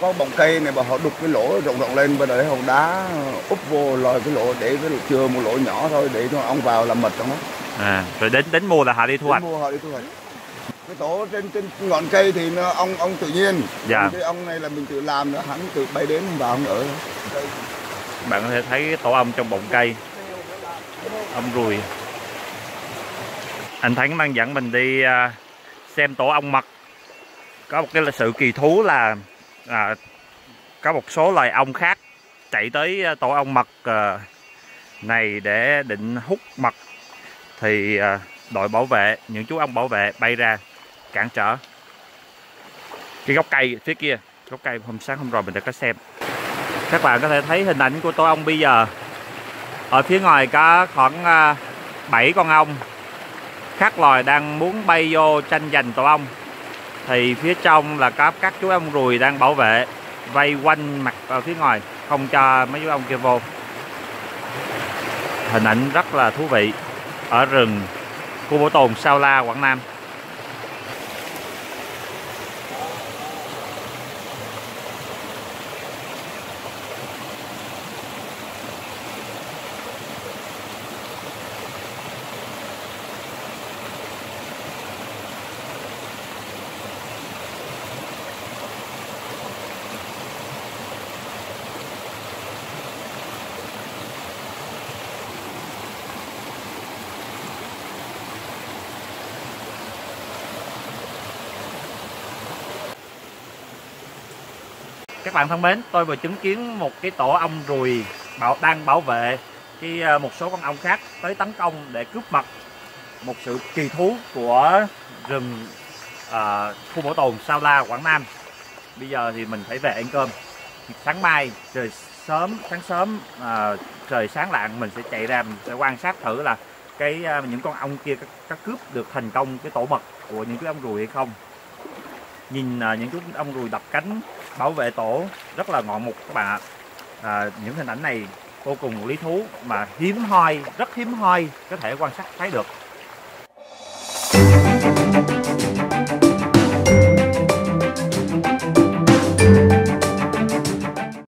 Có bồng cây này mà họ đục cái lỗ rộng lên, bên đấy họ đá úp vô lòi cái lỗ để cái lỗ chừa một lỗ nhỏ thôi để cho ông vào làm mật trong đó. À, rồi đến mùa là họ đi thu hoạch. Mùa họ đi thu hoạch. Cái tổ trên ngọn cây thì nó, ông tự nhiên. Dạ. Cái ông này là mình tự làm nữa, hắn tự bay đến và ông ở. Bạn có thể thấy cái tổ ong trong bọng cây. Ong ruồi. Anh Thắng đang dẫn mình đi xem tổ ong mật. Có một cái sự kỳ thú là có một số loài ong khác chạy tới tổ ong mật này để định hút mật thì đội bảo vệ, những chú ong bảo vệ bay ra cản trở. Cái gốc cây phía kia, gốc cây hôm sáng hôm rồi mình đã có xem. Các bạn có thể thấy hình ảnh của tổ ong bây giờ. Ở phía ngoài có khoảng 7 con ong khác loài đang muốn bay vô tranh giành tổ ong. Thì phía trong là có các chú ong ruồi đang bảo vệ, vây quanh mặt ở phía ngoài, không cho mấy chú ong kia vô. Hình ảnh rất là thú vị ở rừng khu bảo tồn Sao La, Quảng Nam. Các bạn thân mến, tôi vừa chứng kiến một cái tổ ong ruồi đang bảo vệ cái một số con ong khác tới tấn công để cướp mật. Một sự kỳ thú của rừng khu bảo tồn Sao La, Quảng Nam. Bây giờ thì mình phải về ăn cơm. Sáng mai trời sớm, trời sáng lạng mình sẽ chạy ra, mình sẽ quan sát thử là những con ong kia có cướp được thành công cái tổ mật của những cái ong ruồi hay không. Nhìn những chú ong ruồi đập cánh bảo vệ tổ rất là ngoạn mục các bạn ạ. Những hình ảnh này vô cùng lý thú mà hiếm hoi, rất hiếm hoi có thể quan sát thấy được.